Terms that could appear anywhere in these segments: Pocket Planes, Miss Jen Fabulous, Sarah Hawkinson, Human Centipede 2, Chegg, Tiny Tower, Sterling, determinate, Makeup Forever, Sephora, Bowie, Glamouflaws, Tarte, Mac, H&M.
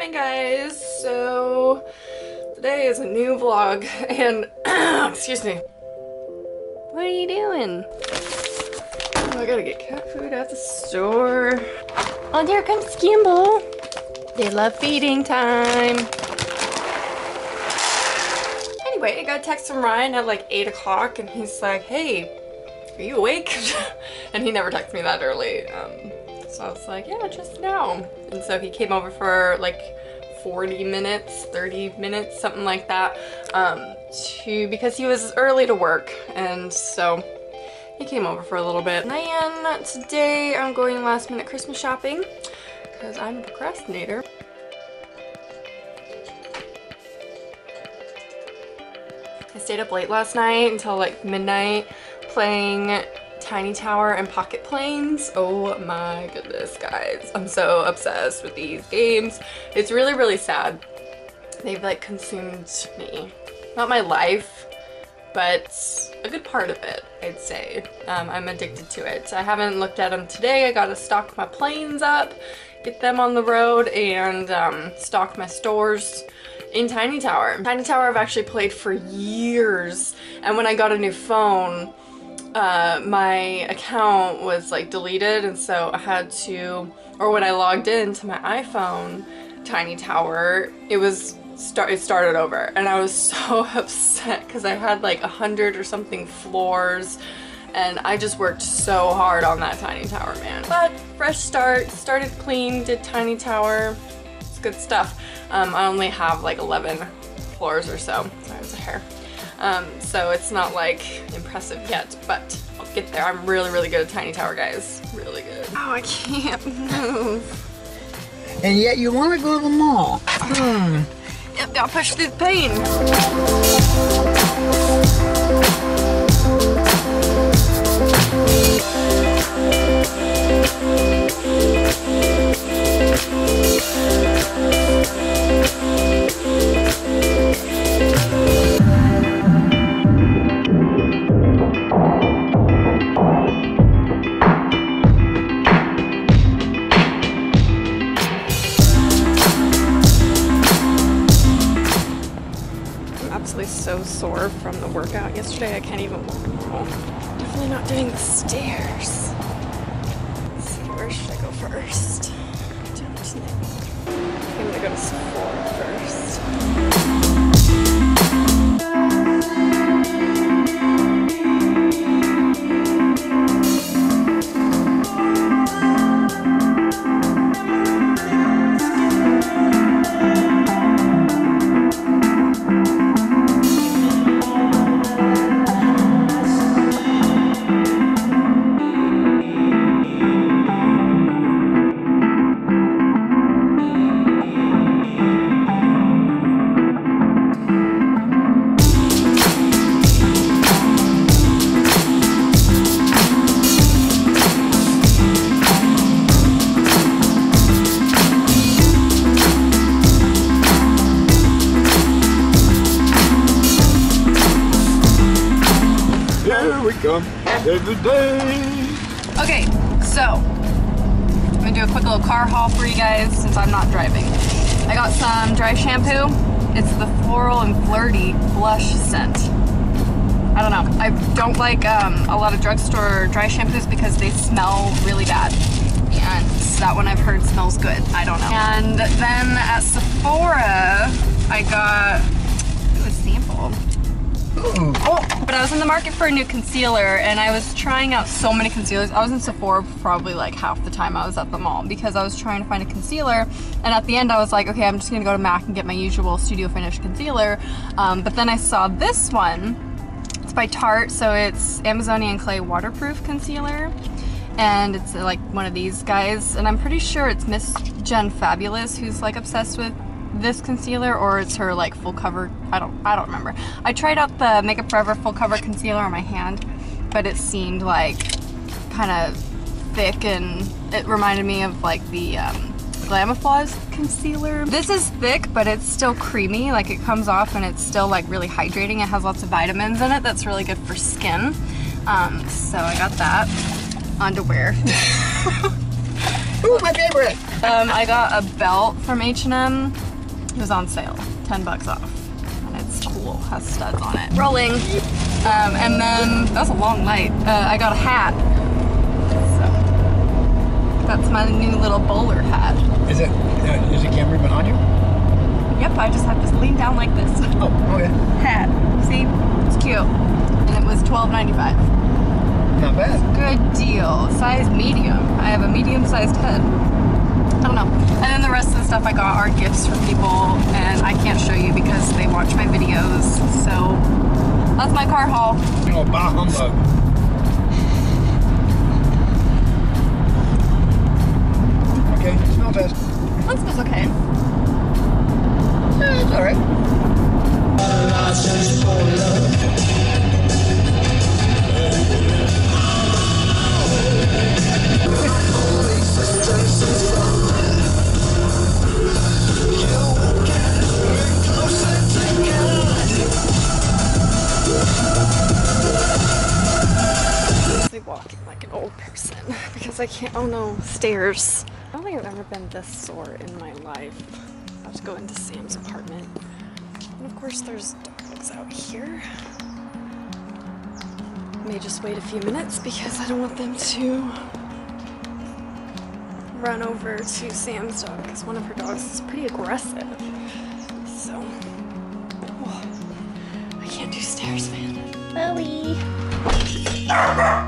Morning, guys. So today is a new vlog and excuse me. What are you doing? Oh, I gotta get cat food at the store. Oh, there comes Skimble. They love feeding time. Anyway, I got a text from Ryan at like 8 o'clock and he's like, hey, are you awake? And he never texted me that early. So I was like, yeah, just now. And so he came over for like 40 minutes, 30 minutes, something like that, because he was early to work. And so he came over for a little bit. And today I'm going last minute Christmas shopping because I'm a procrastinator. I stayed up late last night until like midnight playing Tiny Tower and Pocket Planes. Oh my goodness, guys. I'm so obsessed with these games. It's really, really sad. They've like consumed me. Not my life, but a good part of it, I'd say. I'm addicted to it. I haven't looked at them today. I gotta stock my planes up, get them on the road, and stock my stores in Tiny Tower. Tiny Tower I've actually played for years, and when I got a new phone, my account was like deleted, and so I had to, or when I logged in to my iPhone Tiny Tower, it started over, and I was so upset because I had like 100 or something floors, and I just worked so hard on that Tiny Tower, man. But fresh start, started clean, did Tiny Tower. It's good stuff. I only have like 11 floors or so. Sorry, it was a hair. So it's not like impressive yet, but I'll get there. I'm really, really good at Tiny Tower, guys. Really good. Oh, I can't move. And yet you want to go to the mall. Hmm. Yep, gotta push through the pain. So sore from the workout yesterday, I can't even walk normal. Definitely not doing the stairs. Let's see, where should I go first? Down to the... I think I'm gonna go to Sephora first. Every day. Okay, so I'm gonna do a quick little car haul for you guys since I'm not driving. I got some dry shampoo. It's the Floral and Flirty blush scent. I don't know. I don't like a lot of drugstore dry shampoos because they smell really bad. And that one I've heard smells good. I don't know. And then at Sephora, I got a sample. Ooh. Oh, but I was in the market for a new concealer, and I was trying out so many concealers. I was in Sephora probably like half the time I was at the mall because I was trying to find a concealer, and at the end I was like, okay, I'm just gonna go to Mac and get my usual Studio Finish concealer, but then I saw this one. It's by Tarte, so it's Amazonian Clay Waterproof Concealer, and it's like one of these guys, and I'm pretty sure it's Miss Jen Fabulous who's like obsessed with this concealer, or it's her like full cover. I don't remember. I tried out the Makeup Forever full cover concealer on my hand, but it seemed like kind of thick, and it reminded me of like the Glamouflaws concealer. This is thick, but it's still creamy. Like it comes off and it's still like really hydrating. It has lots of vitamins in it. That's really good for skin. So I got that. Underwear. Ooh, my favorite! I got a belt from H&M. It was on sale, 10 bucks off. And it's cool, has studs on it. Rolling. And then, that's a long light. I got a hat. So, that's my new little bowler hat. Is it, is the camera behind you? Yep, I just have to lean down like this. Oh, okay. Hat, see? It's cute. And it was $12.95. Not bad. Good deal. Size medium. I have a medium-sized head. I don't know. And then the rest of the stuff I got are gifts from people, and I can't show you because they watch my videos. So that's my car haul. You know, bah humbug. Okay, it smells bad. That smells okay. Yeah, it's alright. I'm walking like an old person because I can't, oh no, stairs. I don't think I've ever been this sore in my life. I have to go into Sam's apartment. And of course there's dogs out here. May just wait a few minutes because I don't want them to run over to Sam's dog because one of her dogs is pretty aggressive. So, oh, I can't do stairs, man. Bowie,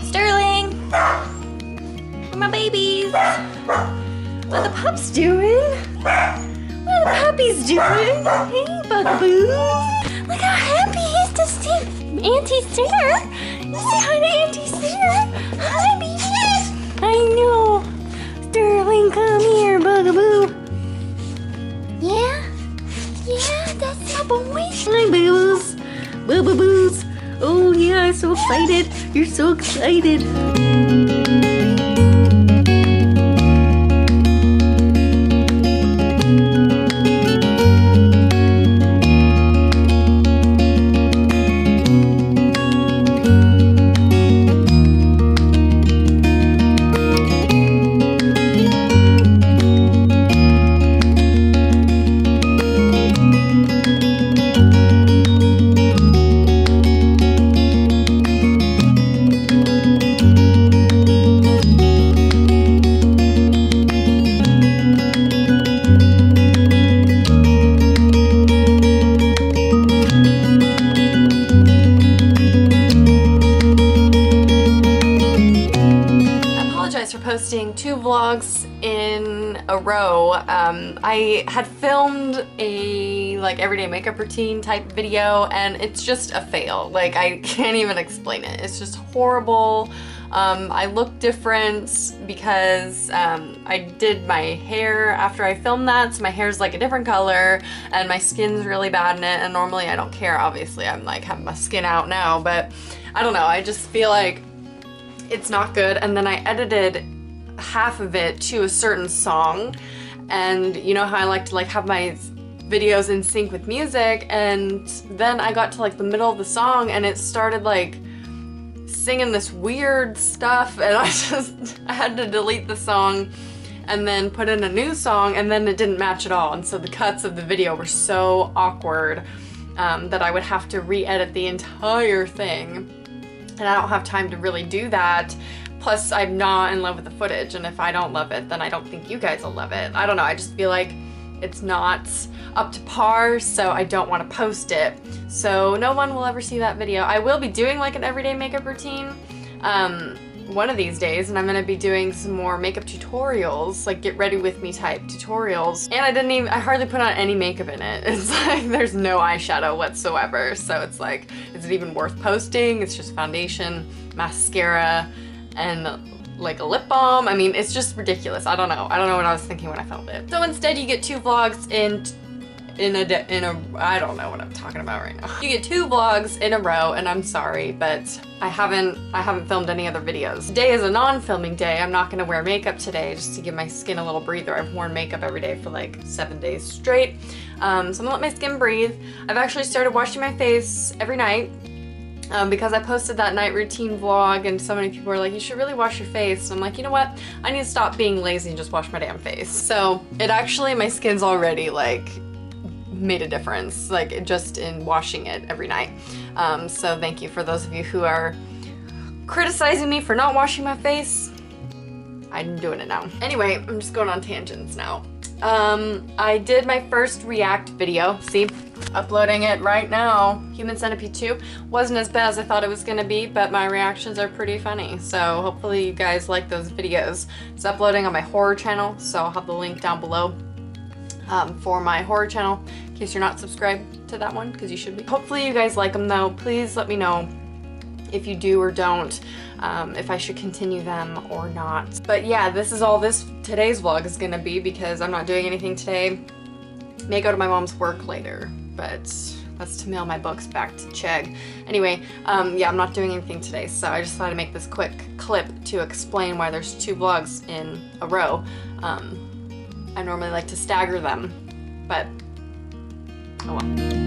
Sterling, where are my babies? What are the pups doing? What are the puppies doing? Hey, bugaboos! Look how happy he is to see Auntie Sarah! You say hi to Auntie Sarah! Hi, baby! I know! Sterling, come here, bugaboo! Yeah? Yeah, that's my boys! Hi, boo-boos! Boo-boo-boos! Oh, yeah, I'm so excited! You're so excited! Two vlogs in a row. I had filmed a like everyday makeup routine type video and it's just a fail. Like I can't even explain it. It's just horrible. I look different because I did my hair after I filmed that, so my hair's like a different color and my skin's really bad in it, and normally I don't care, obviously. I'm like having my skin out now, but I don't know. I just feel like it's not good. And then I edited half of it to a certain song, and you know how I like to like have my videos in sync with music, and then I got to like the middle of the song and it started like singing this weird stuff, and I had to delete the song and then put in a new song, and then it didn't match at all, and so the cuts of the video were so awkward that I would have to re-edit the entire thing, and I don't have time to really do that. Plus, I'm not in love with the footage, and if I don't love it, then I don't think you guys will love it. I don't know, I just feel like it's not up to par, so I don't want to post it. So no one will ever see that video. I will be doing like an everyday makeup routine one of these days, and I'm going to be doing some more makeup tutorials, like get ready with me type tutorials. And I hardly put on any makeup in it. It's like there's no eyeshadow whatsoever, so it's like, is it even worth posting? It's just foundation, mascara, and like a lip balm. I mean, it's just ridiculous. I don't know. I don't know what I was thinking when I filmed it. So instead you get two vlogs in a, I don't know what I'm talking about right now. You get two vlogs in a row, and I'm sorry, but I haven't filmed any other videos. Today is a non-filming day. I'm not gonna wear makeup today just to give my skin a little breather. I've worn makeup every day for like 7 days straight. So I'm gonna let my skin breathe. I've actually started washing my face every night. because I posted that night routine vlog and so many people were like, you should really wash your face. And I'm like, you know what? I need to stop being lazy and just wash my damn face. So it actually, my skin's already like made a difference, like just in washing it every night. So thank you for those of you who are criticizing me for not washing my face. I'm doing it now. Anyway, I'm just going on tangents now. I did my first React video. See? Uploading it right now. Human Centipede 2 wasn't as bad as I thought it was gonna be, but my reactions are pretty funny. So hopefully you guys like those videos. It's uploading on my horror channel, so I'll have the link down below for my horror channel in case you're not subscribed to that one, because you should be. Hopefully you guys like them though. Please let me know if you do or don't, if I should continue them or not. But yeah, this is all today's vlog is gonna be, because I'm not doing anything today. May go to my mom's work later, but that's to mail my books back to Chegg. Anyway, yeah, I'm not doing anything today, so I just thought I'd make this quick clip to explain why there's two vlogs in a row. I normally like to stagger them, but oh well.